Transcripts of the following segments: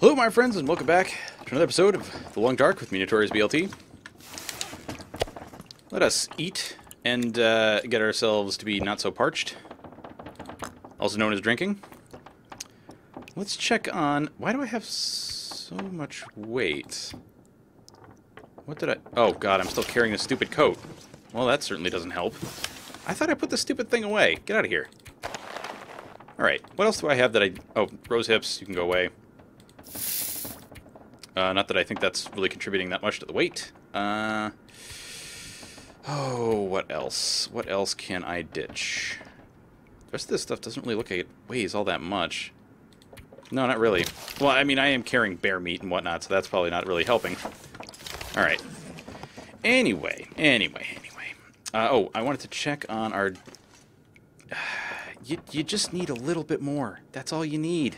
Hello, my friends, and welcome back to another episode of The Long Dark with me, Notorious BLT. Let us eat and get ourselves to be not so parched, also known as drinking. Let's check on... Why do I have so much weight? What did I... Oh, God, I'm still carrying this stupid coat. Well, that certainly doesn't help. I thought I put the stupid thing away. Get out of here. All right, what else do I have that I... Oh, rose hips, you can go away. Not that I think that's really contributing that much to the weight. Oh, what else? What else can I ditch? The rest of this stuff doesn't really look like it weighs all that much. No, not really. Well, I mean, I am carrying bear meat and whatnot, so that's probably not really helping. All right. Anyway. Oh, I wanted to check on our... You just need a little bit more. That's all you need.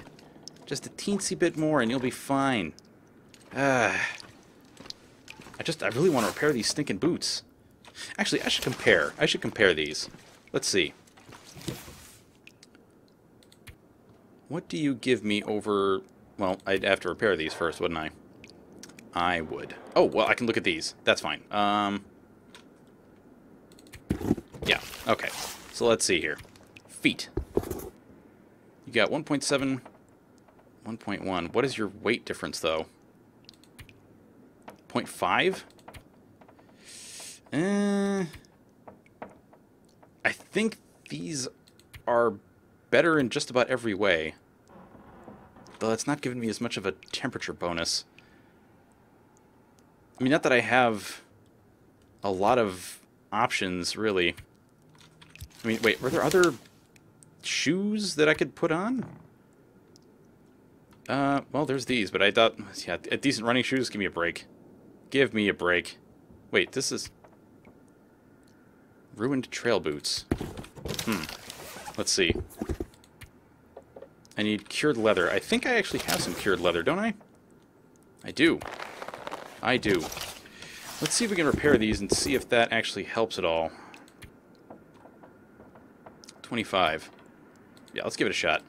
Just a teensy bit more, and you'll be fine. I really want to repair these stinking boots. Actually, I should compare these. Let's see. What do you give me over... Well, I'd have to repair these first, wouldn't I? I would. Oh, well, I can look at these. That's fine. Yeah, okay. So let's see here. Feet. You got 1.7... 1.1. What is your weight difference, though? 0.5? I think these are better in just about every way. Though it's not giving me as much of a temperature bonus. I mean, not that I have a lot of options, really. I mean, wait, were there other shoes that I could put on? Well, there's these, but I thought, yeah, decent running shoes, give me a break. Give me a break. Wait, this is... Ruined trail boots. Let's see. I need cured leather. I think I actually have some cured leather, don't I? I do. Let's see if we can repair these and see if that actually helps at all. 25. Yeah, let's give it a shot.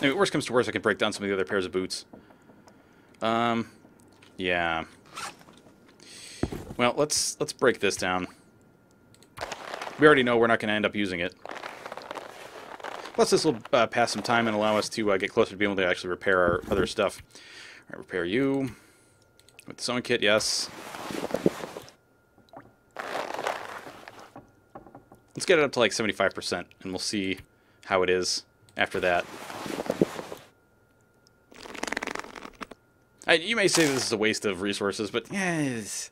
Anyway, worst comes to worst, I can break down some of the other pairs of boots. Yeah. Well, let's break this down. We already know we're not going to end up using it. Plus, this will pass some time and allow us to get closer to being able to actually repair our other stuff. All right, repair you with the sewing kit. Yes. Let's get it up to like 75%, and we'll see how it is after that. You may say this is a waste of resources, but yes.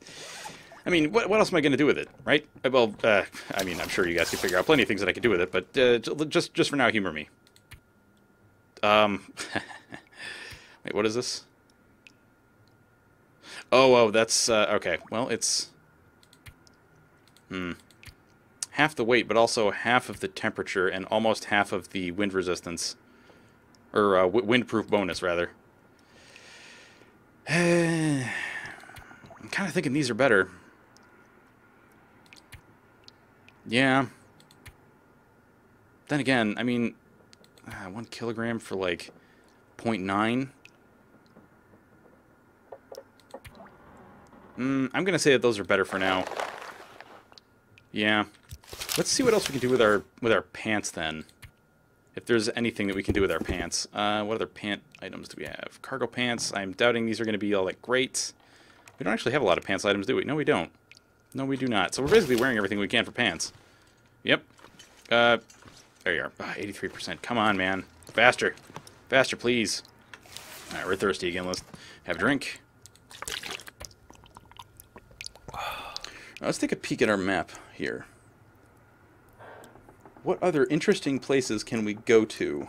I mean, what else am I going to do with it, right? Well, I mean, I'm sure you guys can figure out plenty of things that I could do with it, but just for now, humor me. Wait, what is this? Oh, that's okay. Well, it's half the weight, but also half of the temperature and almost half of the wind resistance, or windproof bonus rather. I'm kind of thinking these are better. Yeah. Then again, I mean, 1 kilogram for like 0.9. I'm going to say that those are better for now. Yeah. Let's see what else we can do with our pants then. If there's anything that we can do with our pants. What other pant items do we have? Cargo pants. I'm doubting these are going to be all that great. We don't actually have a lot of pants items, do we? No, we don't. No, we do not. So we're basically wearing everything we can for pants. Yep. There you are. 83%. Come on, man. Faster. Faster, please. All right, we're thirsty again. Let's have a drink. Now, let's take a peek at our map here. What other interesting places can we go to?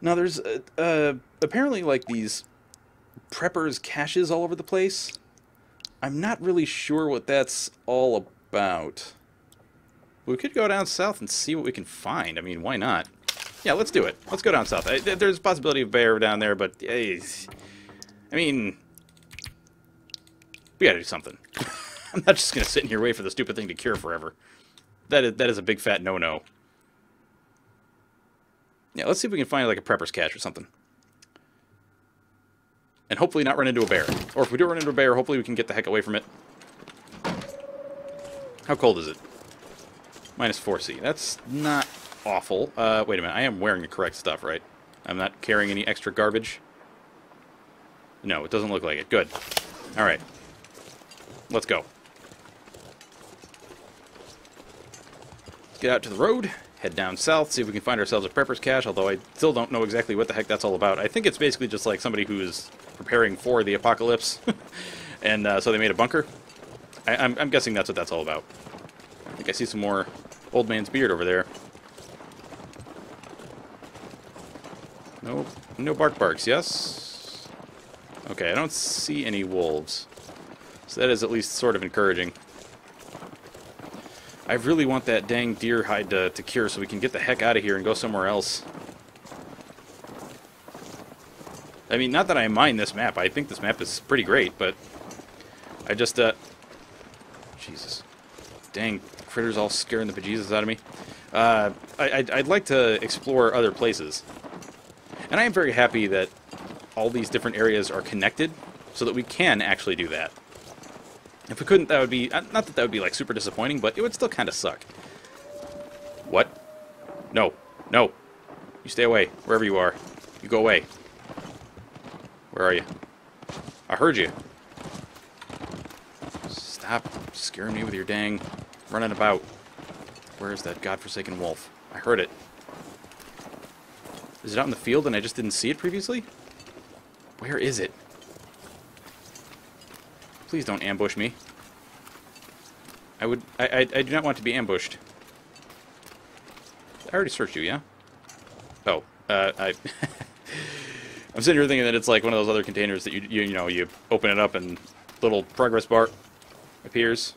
Now, there's apparently like these preppers' caches all over the place. I'm not really sure what that's all about. We could go down south and see what we can find. I mean, why not? Yeah, let's do it. Let's go down south. There's a possibility of bear down there, but I mean, we gotta do something. I'm not just gonna sit in here wait for the stupid thing to cure forever. That is a big fat no-no. Yeah, let's see if we can find like a prepper's cache or something. And hopefully not run into a bear. Or if we do run into a bear, hopefully we can get the heck away from it. How cold is it? Minus 4C. That's not awful. Wait a minute. I am wearing the correct stuff, right? I'm not carrying any extra garbage. No, it doesn't look like it. Good. All right. Let's go. Let's get out to the road. Head down south, see if we can find ourselves a prepper's cache, although I still don't know exactly what the heck that's all about. I think it's basically just like somebody who is preparing for the apocalypse, and so they made a bunker. I'm guessing that's what that's all about. I think I see some more old man's beard over there. Nope. No bark barks, yes? Okay, I don't see any wolves, so that is at least sort of encouraging. I really want that dang deer hide to cure so we can get the heck out of here and go somewhere else. I mean, not that I mind this map. I think this map is pretty great, but I just, Jesus. Dang, critters all scaring the bejesus out of me. I'd like to explore other places. And I am very happy that all these different areas are connected so that we can actually do that. If we couldn't, that would be... Not that that would be, like, super disappointing, but it would still kind of suck. What? No. No. You stay away. Wherever you are. You go away. Where are you? I heard you. Stop scaring me with your dang running about. Where is that godforsaken wolf? I heard it. Is it out in the field and I just didn't see it previously? Where is it? Please don't ambush me. I do not want to be ambushed. I already searched you, yeah? Oh, I'm sitting here thinking that it's like one of those other containers that you know, you open it up and little progress bar appears,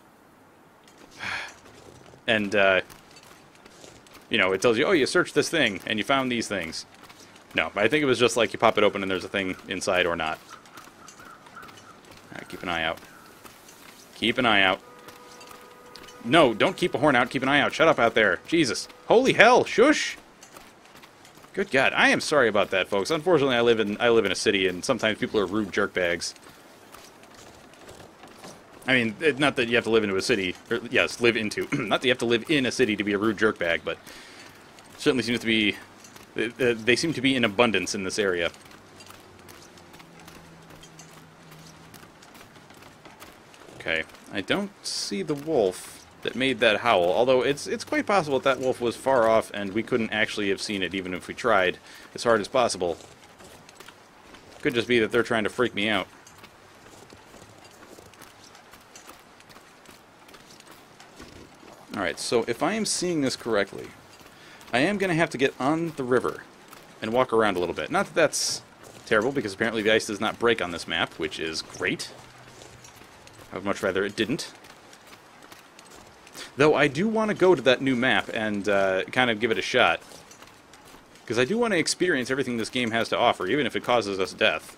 and you know, it tells you, oh, you searched this thing and you found these things. No, but I think it was just like you pop it open and there's a thing inside or not. Keep an eye out. Keep an eye out. No, don't keep a horn out. Keep an eye out. Shut up out there. Jesus. Holy hell. Shush. Good God. I am sorry about that, folks. Unfortunately, I live in a city, and sometimes people are rude jerkbags. I mean, not that you have to live into a city. Or, yes, live into. Not that you have to live in a city to be a rude jerkbag, but certainly seems to be... They seem to be in abundance in this area. Okay, I don't see the wolf that made that howl, although it's quite possible that that wolf was far off and we couldn't actually have seen it even if we tried as hard as possible. Could just be that they're trying to freak me out. Alright, so if I am seeing this correctly, I am going to have to get on the river and walk around a little bit. Not that that's terrible, because apparently the ice does not break on this map, which is great. I would much rather it didn't. Though I do want to go to that new map and kind of give it a shot. Because I do want to experience everything this game has to offer, even if it causes us death.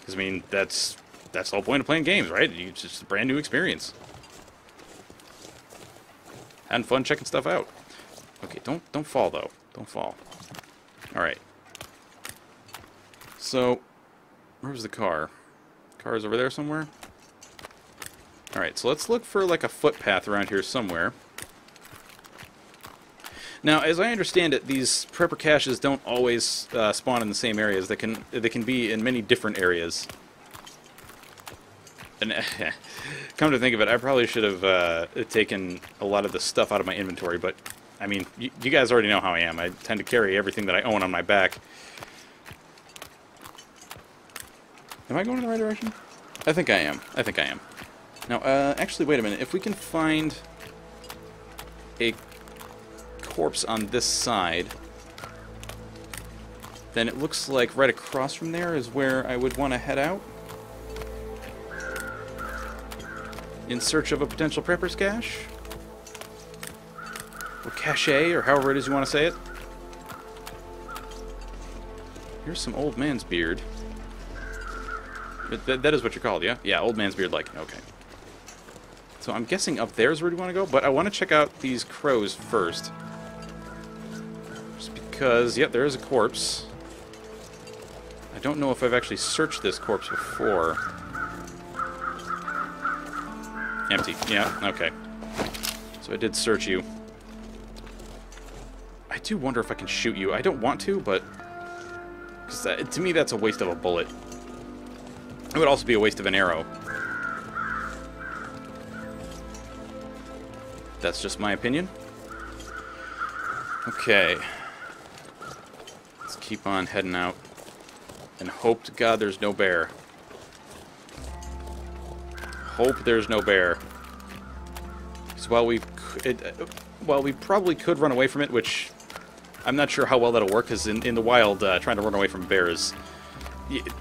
Because, I mean, that's the whole point of playing games, right? It's just a brand new experience. Having fun checking stuff out. Okay, don't fall, though. Don't fall. Alright. So, where was the car? Car's over there somewhere. Alright, so let's look for like a footpath around here somewhere. Now, as I understand it, these prepper caches don't always spawn in the same areas. They can be in many different areas. And come to think of it, I probably should have taken a lot of the stuff out of my inventory, but I mean, you guys already know how I am. I tend to carry everything that I own on my back. Am I going in the right direction? I think I am. I think I am. Now, actually, wait a minute. If we can find a corpse on this side, then it looks like right across from there is where I would want to head out in search of a potential prepper's cache. Or cache, or however it is you want to say it. Here's some old man's beard. That is what you're called, yeah? Yeah, old man's beard like. Okay. So I'm guessing up there is where we want to go, but I want to check out these crows first. corpse because, yep, there is a corpse. I don't know if I've actually searched this corpse before. Empty. Yeah, okay. So I did search you. I do wonder if I can shoot you. I don't want to, but... because to me, that's a waste of a bullet. It would also be a waste of an arrow. That's just my opinion. Okay. Let's keep on heading out. And hope to God there's no bear. Hope there's no bear. Because while we probably could run away from it, which... I'm not sure how well that'll work, because in the wild, trying to run away from bears,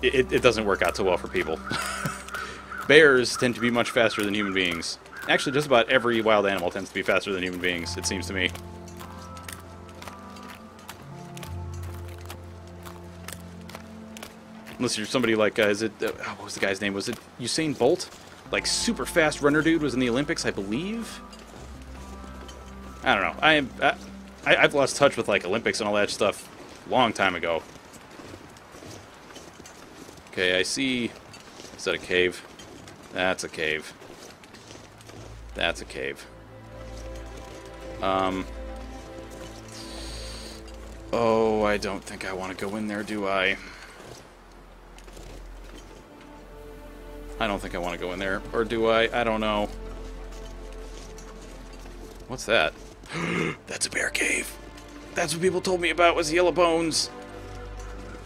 it doesn't work out so well for people. Bears tend to be much faster than human beings. Actually, just about every wild animal tends to be faster than human beings, it seems to me. Unless you're somebody like, what was the guy's name? Was it Usain Bolt? Like, super fast runner dude was in the Olympics, I believe? I don't know. I've lost touch with, like, Olympics and all that stuff a long time ago. Okay, I see... is that a cave? That's a cave. That's a cave. Oh, I don't think I want to go in there, do I? I don't think I want to go in there. Or do I? I don't know. What's that? That's a bear cave. That's what people told me about, was yellow bones.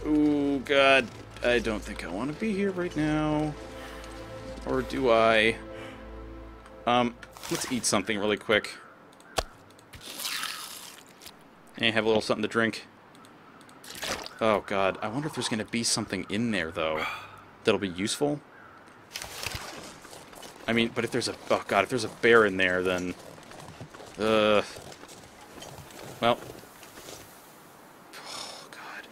Ooh, God. I don't think I want to be here right now. Or do I? Let's eat something really quick. And have a little something to drink. Oh, God. I wonder if there's going to be something in there, though, that'll be useful. I mean, but if there's a... oh, God. If there's a bear in there, then... well. Oh, God.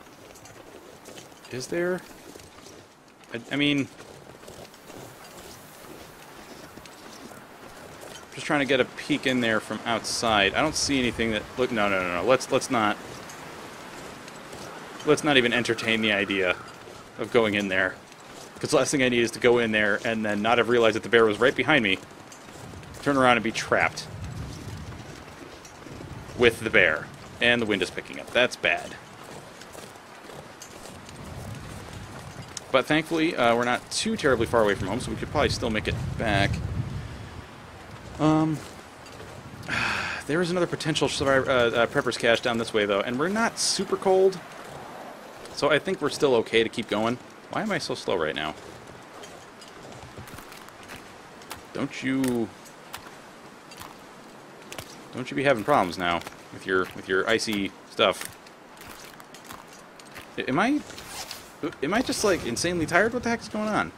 Is there? I mean... just trying to get a peek in there from outside. I don't see anything that... look, no. Let's not even entertain the idea of going in there. Because the last thing I need is to go in there and then not have realized that the bear was right behind me. Turn around and be trapped. With the bear. And the wind is picking up. That's bad. But thankfully, we're not too terribly far away from home, so we could probably still make it back. There is another potential prepper's cache down this way, though, and we're not super cold, so I think we're still okay to keep going. Why am I so slow right now? Don't you be having problems now with your icy stuff? Am I just like insanely tired? What the heck is going on?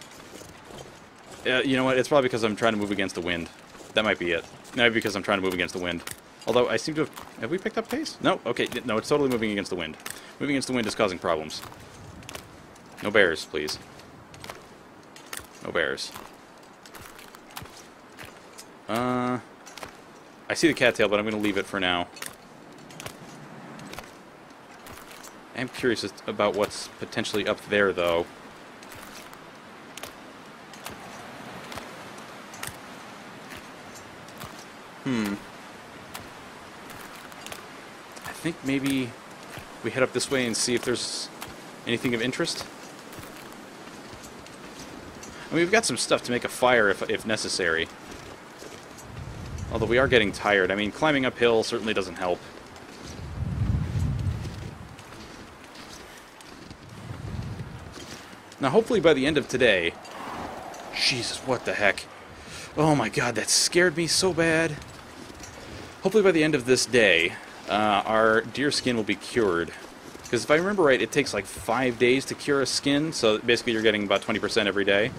You know what? It's probably because I'm trying to move against the wind. That might be it. No, because I'm trying to move against the wind. Although I seem to have... have we picked up pace? No? Okay. No, it's totally moving against the wind. Moving against the wind is causing problems. No bears, please. No bears. I see the cattail, but I'm going to leave it for now. I'm curious about what's potentially up there, though. I think maybe we head up this way and see if there's anything of interest. I mean, we've got some stuff to make a fire if necessary. Although we are getting tired. I mean, climbing uphill certainly doesn't help. Now, hopefully by the end of today... Jesus, what the heck? Oh my God, that scared me so bad. Hopefully by the end of this day, our deer skin will be cured. Because if I remember right, it takes like 5 days to cure a skin, so basically you're getting about 20% every day.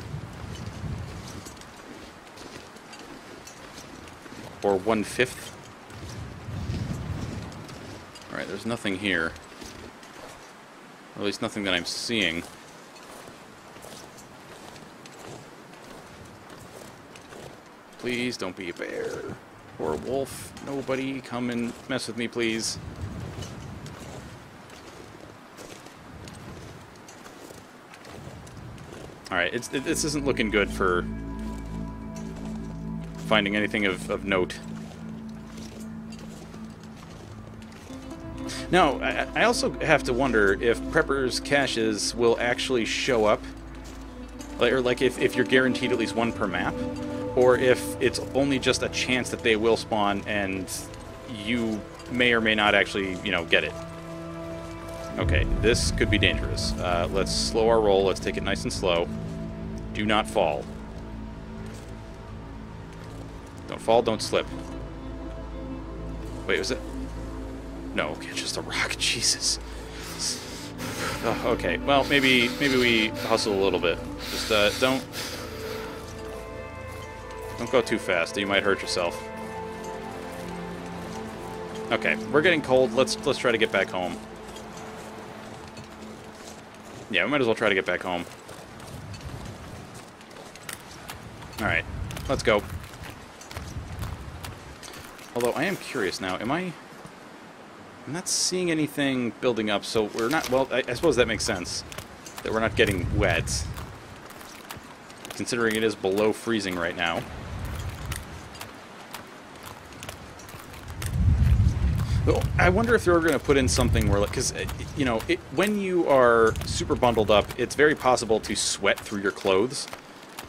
Or 1/5. Alright, there's nothing here. Or at least nothing that I'm seeing. Please don't be a bear. Or a wolf. Nobody come and mess with me, please. All right, this isn't looking good for finding anything of note. Now, I also have to wonder if preppers' caches will actually show up, or like if you're guaranteed at least one per map, or if it's only just a chance that they will spawn and you may or may not actually, you know, get it. Okay, this could be dangerous. Let's slow our roll. Let's take it nice and slow. Do not fall. Don't fall, don't slip. Wait, was it? No, okay, just a rock. Jesus. Okay, well, maybe we hustle a little bit. Just don't go too fast. You might hurt yourself. Okay, we're getting cold. Let's try to get back home. Yeah, we might as well try to get back home. Alright, let's go. Although, I am curious now, I'm not seeing anything building up, so we're not... Well, I suppose that makes sense, that we're not getting wet, considering it is below freezing right now. I wonder if they're going to put in something where, like, because, you know, when you are super bundled up, it's very possible to sweat through your clothes.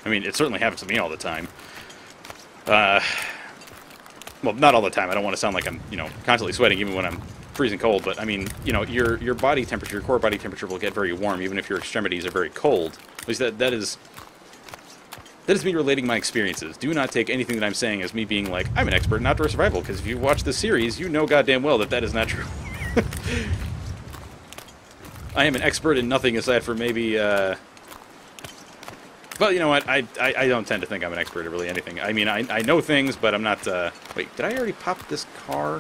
I mean, it certainly happens to me all the time. Well, not all the time. I don't want to sound like I'm, you know, constantly sweating even when I'm freezing cold. But, I mean, you know, your body temperature, your core body temperature will get very warm even if your extremities are very cold. At least that is me relating my experiences. Do not take anything that I'm saying as me being like, I'm an expert in outdoor survival, because if you watch this series, you know goddamn well that that is not true. I am an expert in nothing aside from maybe, well, you know what, I don't tend to think I'm an expert at really anything. I mean, I know things, but I'm not, wait, did I already pop this car?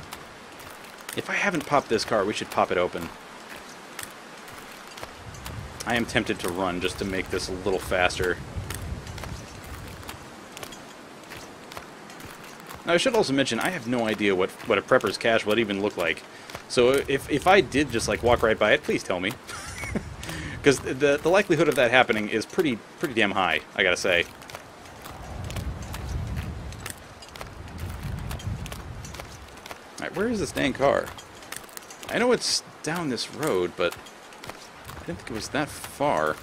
If I haven't popped this car, we should pop it open. I am tempted to run just to make this a little faster. Now, I should also mention, I have no idea what a prepper's cache would even look like. So if I did just, like, walk right by it, please tell me. Because the likelihood of that happening is pretty damn high, I gotta say. Alright, where is this dang car? I know it's down this road, but I didn't think it was that far.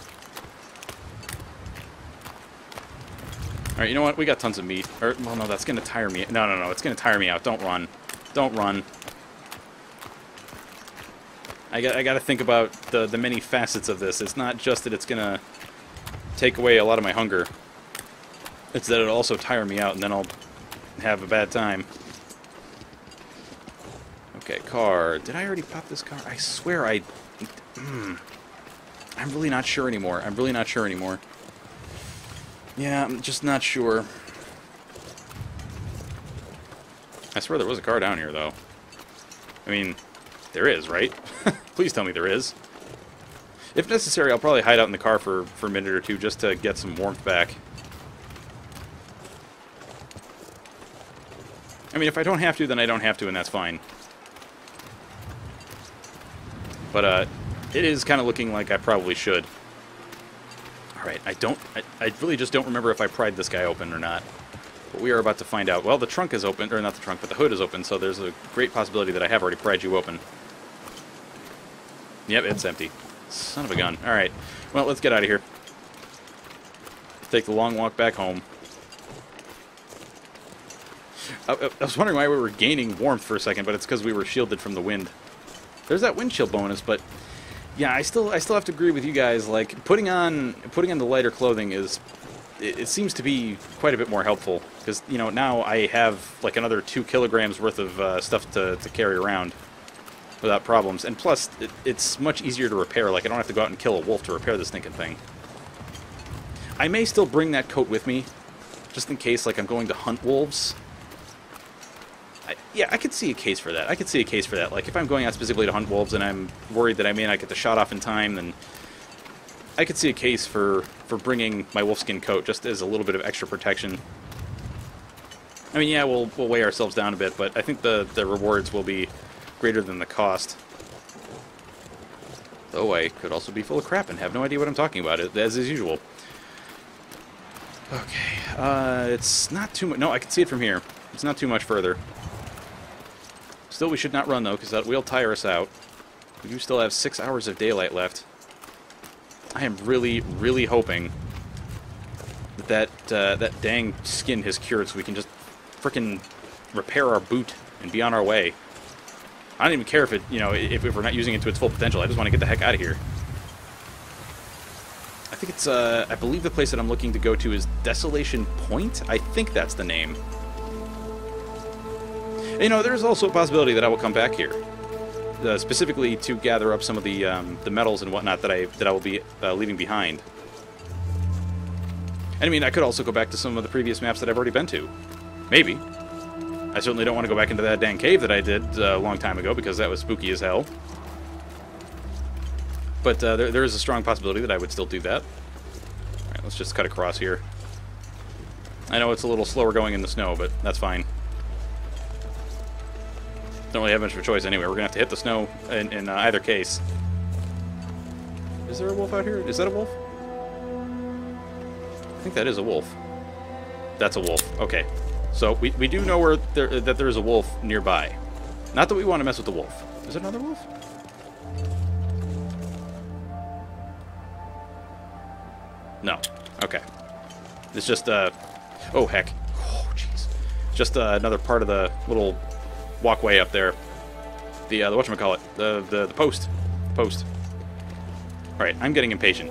Alright, you know what? We got tons of meat. Or, well, no, that's going to tire me. No, it's going to tire me out. Don't run. Don't run. I got to think about the many facets of this. It's not just that it's going to take away a lot of my hunger. It's that it'll also tire me out, and then I'll have a bad time. Okay, car. Did I already pop this car? I swear I... I'm really not sure anymore. I'm really not sure anymore. Yeah, I'm just not sure. I swear there was a car down here, though. I mean, there is, right? Please tell me there is. If necessary, I'll probably hide out in the car for a minute or two just to get some warmth back. I mean, if I don't have to, then I don't have to, and that's fine. But it is kind of looking like I probably should. Alright, I really just don't remember if I pried this guy open or not. But we are about to find out. Well, the trunk is open, or not the trunk, but the hood is open, so there's a great possibility that I have already pried you open. Yep, it's empty. Son of a gun. Alright, well, let's get out of here. Take the long walk back home. I was wondering why we were gaining warmth for a second, but it's because we were shielded from the wind. There's that wind chill bonus, but... Yeah, I still have to agree with you guys. Like putting on the lighter clothing is, it seems to be quite a bit more helpful because you know now I have like another 2 kilograms worth of stuff to carry around without problems. And plus, it's much easier to repair. Like I don't have to go out and kill a wolf to repair this stinking thing. I may still bring that coat with me, just in case like I'm going to hunt wolves. Yeah, I could see a case for that. I could see a case for that. Like, if I'm going out specifically to hunt wolves and I'm worried that I may not get the shot off in time, then I could see a case for bringing my wolfskin coat just as a little bit of extra protection. I mean, yeah, we'll weigh ourselves down a bit, but I think the rewards will be greater than the cost. Though I could also be full of crap and have no idea what I'm talking about, as is usual. Okay, it's not too much. No, I can see it from here. It's not too much further. Still, we should not run, though, because that will tire us out. We do still have 6 hours of daylight left. I am really, really hoping that that dang skin has cured so we can just frickin' repair our boot and be on our way. I don't even care if it, you know, if we're not using it to its full potential. I just want to get the heck out of here. I think it's, I believe the place that I'm looking to go to is Desolation Point. I think that's the name. And, you know, there's also a possibility that I will come back here, specifically to gather up some of the metals and whatnot that I will be leaving behind. And I mean, I could also go back to some of the previous maps that I've already been to. Maybe. I certainly don't want to go back into that dang cave that I did a long time ago, because that was spooky as hell. But there is a strong possibility that I would still do that. All right, let's just cut across here. I know it's a little slower going in the snow, but that's fine. Don't really have much of a choice anyway. We're going to have to hit the snow in either case. Is there a wolf out here? Is that a wolf? I think that is a wolf. That's a wolf. Okay. So we do know where that there is a wolf nearby. Not that we want to mess with the wolf. Is there another wolf? No. Okay. It's just oh heck. Oh jeez. Just another part of the little walkway up there. The whatchamacallit? The post. Post. All right. I'm getting impatient,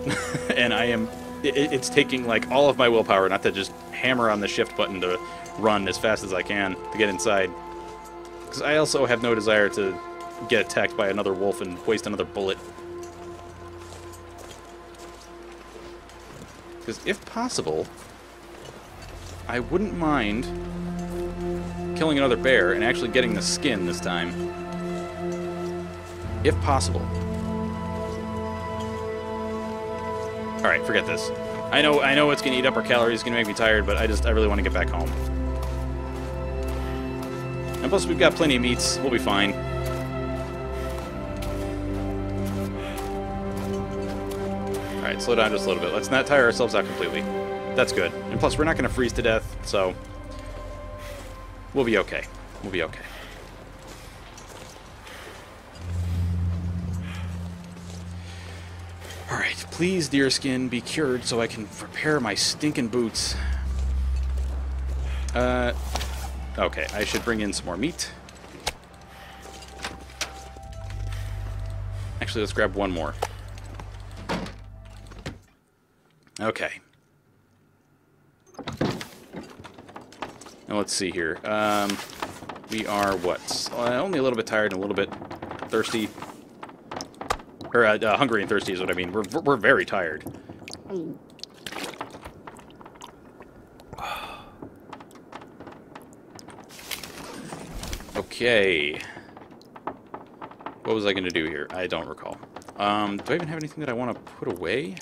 and I am. It's taking like all of my willpower not to just hammer on the shift button to run as fast as I can to get inside, because I also have no desire to get attacked by another wolf and waste another bullet. Because if possible, I wouldn't mind killing another bear and actually getting the skin this time. If possible. Alright, forget this. I know it's going to eat up our calories, it's going to make me tired, but I really want to get back home. And plus, we've got plenty of meats. We'll be fine. All right, slow down just a little bit. Let's not tire ourselves out completely. That's good. And plus, we're not going to freeze to death, so we'll be okay. We'll be okay. All right, please, deer skin, be cured so I can repair my stinking boots. Okay, I should bring in some more meat. Actually, let's grab one more. Okay. Now let's see here. We are what? Only a little bit tired and a little bit thirsty. Or hungry and thirsty is what I mean. We're very tired. Okay. What was I going to do here? I don't recall. Do I even have anything that I want to put away?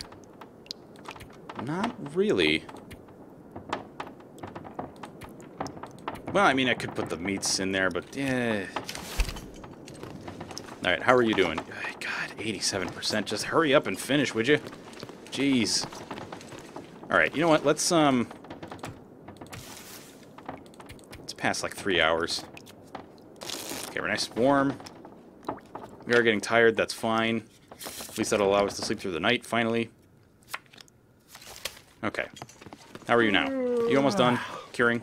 Not really. Well, I mean, I could put the meats in there, but yeah. All right, how are you doing? God, 87%. Just hurry up and finish, would you? Jeez. All right, you know what? Let's pass like 3 hours. Okay, we're nice and warm. We are getting tired. That's fine. At least that'll allow us to sleep through the night, finally. Okay. How are you now? You almost done curing?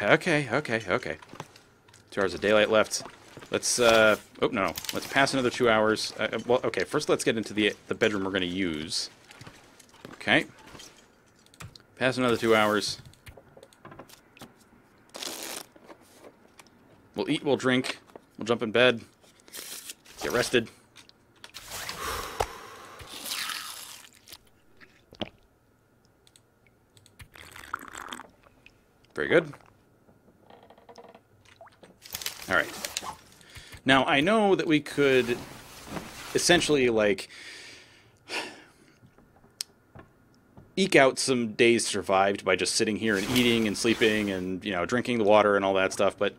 Okay. 2 hours of daylight left. Let's, oh, no. Let's pass another 2 hours. Well, okay, first let's get into the bedroom we're going to use. Okay. Pass another 2 hours. We'll eat, we'll drink, we'll jump in bed, get rested. Very good. All right. Now, I know that we could essentially, like, eke out some days survived by just sitting here and eating and sleeping and, you know, drinking the water and all that stuff, but...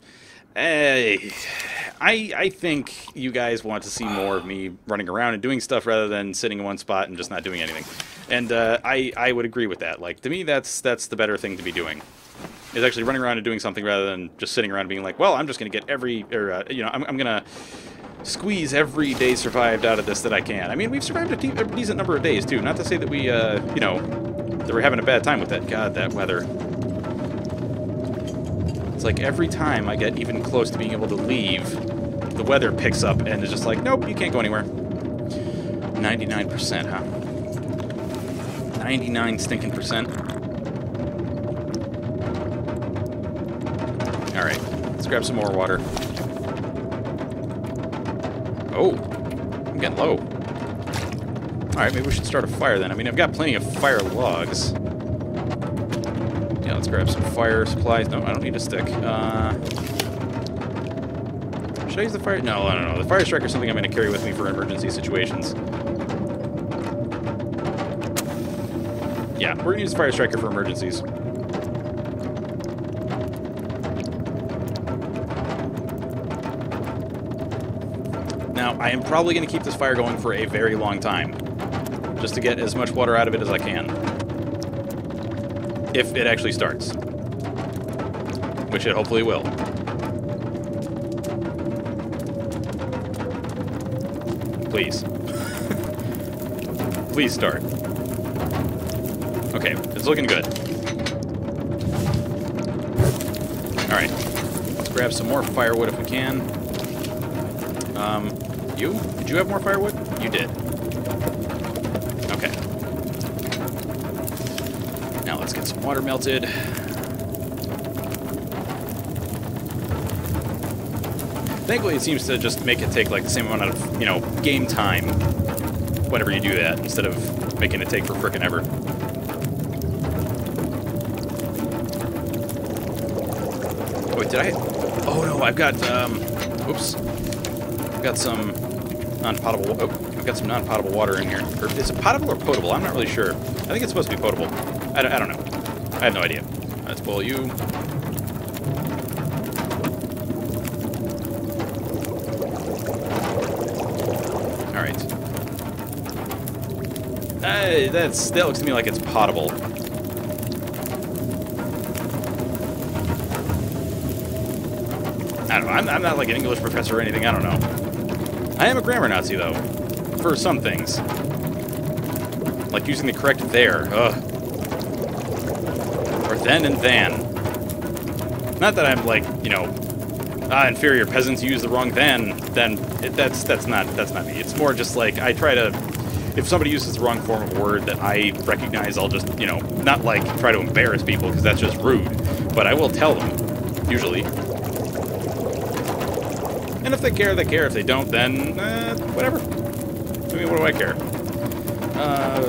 I think you guys want to see more of me running around and doing stuff rather than sitting in one spot and just not doing anything. And I would agree with that. Like, to me, that's the better thing to be doing, is actually running around and doing something rather than just sitting around and being like, well, I'm just going to get every, or, you know, I'm going to squeeze every day survived out of this that I can. I mean, we've survived a decent number of days, too. Not to say that we, you know, that we're having a bad time with that. God, that weather. It's like every time I get even close to being able to leave, the weather picks up and is just like, nope, you can't go anywhere. 99%, huh? 99 stinking percent. Alright, let's grab some more water. Oh, I'm getting low. Alright, maybe we should start a fire then. I mean, I've got plenty of fire logs. Yeah, let's grab some fire supplies. No, I don't need a stick. Should I use the fire? No, I don't know. The fire strike is something I'm going to carry with me for emergency situations. Yeah, we're gonna use Fire Striker for emergencies. Now, I am probably gonna keep this fire going for a very long time, just to get as much water out of it as I can. If it actually starts. Which it hopefully will. Please. Please start. Okay, it's looking good. Alright, let's grab some more firewood if we can. You? Did you have more firewood? You did. Okay. Now let's get some water melted. Thankfully it seems to just make it take like the same amount of, you know, game time whenever you do that, instead of making it take for frickin' ever. Did I? Oh no, I've got, oops. I've got some non-potable, oh, I've got some non-potable water in here. Or is it potable or potable? I'm not really sure. I think it's supposed to be potable. I don't know. I have no idea. Let's boil you. Alright. That looks to me like it's potable. I don't know. I'm not like an English professor or anything. I don't know. I am a grammar Nazi, though. For some things. Like using the correct there. Ugh. Or then and than. Not that I'm like, you know, inferior peasants use the wrong than. Then that's not me. It's more just like I try to, if somebody uses the wrong form of a word that I recognize, I'll just, you know, not like try to embarrass people because that's just rude. But I will tell them, usually. And if they care, they care. If they don't, then, whatever. I mean, what do I care? I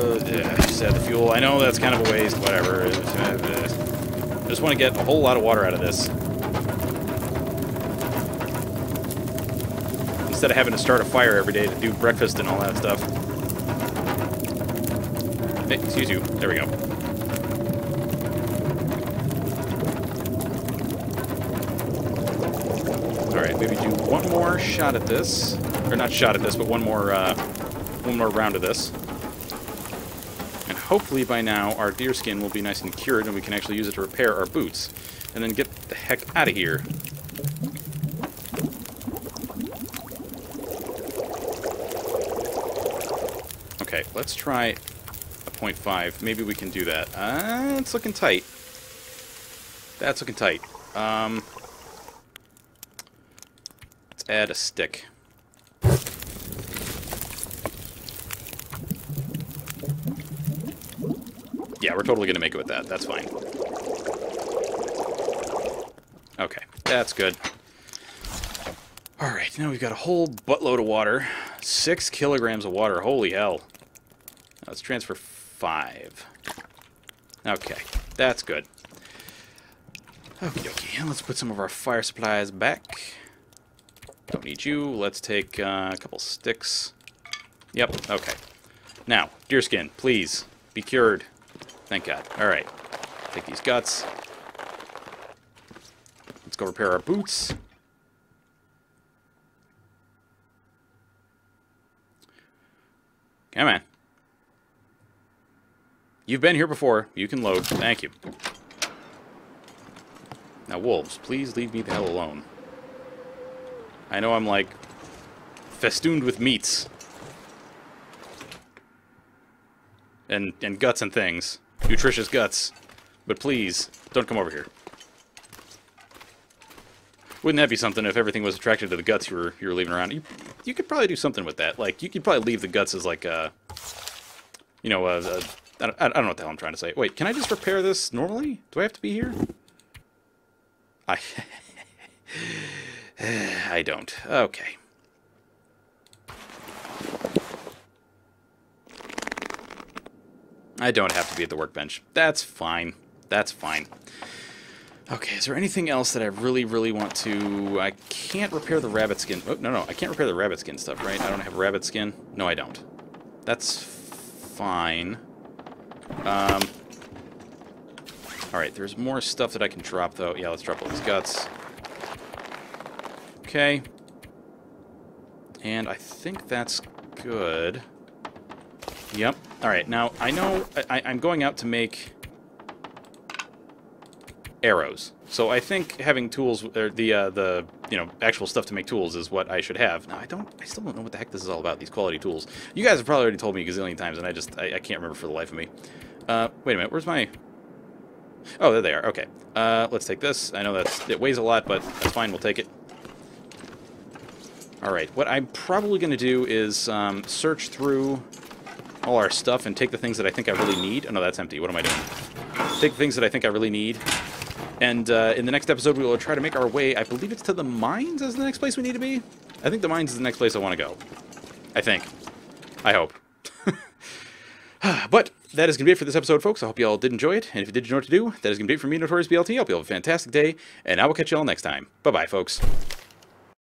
just had the fuel. I know that's kind of a waste. Whatever. I just want to get a whole lot of water out of this. Instead of having to start a fire every day to do breakfast and all that stuff. Hey, excuse you. There we go. Maybe do one more shot at this, or not shot at this, but one more round of this, and hopefully by now our deer skin will be nice and cured, and we can actually use it to repair our boots, and then get the heck out of here. Okay, let's try a 0.5. Maybe we can do that. It's looking tight. That's looking tight. Add a stick. Yeah, we're totally gonna make it with that. That's fine. Okay, that's good. Alright, now we've got a whole buttload of water. 6 kilograms of water. Holy hell. Now let's transfer 5. Okay, that's good. Okie dokie. And let's put some of our fire supplies back. Don't need you. Let's take a couple sticks. Yep, okay. Now, deer skin, please, be cured. Thank God. Alright, take these guts. Let's go repair our boots. Come on. You've been here before. You can load. Thank you. Now, wolves, please leave me the hell alone. I know I'm, like, festooned with meats. And guts and things. Nutritious guts. But please, don't come over here. Wouldn't that be something if everything was attracted to the guts you were leaving around? You could probably do something with that. Like, you could probably leave the guts as, like, a... You know, I don't know what the hell I'm trying to say. Wait, can I just repair this normally? Do I have to be here? I don't. Okay. I don't have to be at the workbench. That's fine. That's fine. Okay, is there anything else that I really, really want to... I can't repair the rabbit skin. Oh, no, no, I can't repair the rabbit skin stuff, right? I don't have rabbit skin. No, I don't. That's fine. Alright, there's more stuff that I can drop, though. Yeah, let's drop all these guts. Okay. And I think that's good. Yep. Alright, now, I know I'm going out to make... arrows. So I think having tools, or the you know, actual stuff to make tools is what I should have. Now I still don't know what the heck this is all about. These quality tools. You guys have probably already told me a gazillion times, and I can't remember for the life of me. Wait a minute, where's my? Oh, there they are. Okay. Let's take this. I know it weighs a lot, but that's fine. We'll take it. All right. What I'm probably going to do is search through all our stuff and take the things that I think I really need. Oh no, that's empty. What am I doing? Take the things that I think I really need. And in the next episode, we will try to make our way, I believe it's to the mines as the next place we need to be? I think the mines is the next place I want to go. I think. I hope. But that is going to be it for this episode, folks. I hope you all did enjoy it. And if you did, you know what to do. That is going to be it for me, Notorious BLT. I hope you all have a fantastic day. And I will catch you all next time. Bye-bye, folks.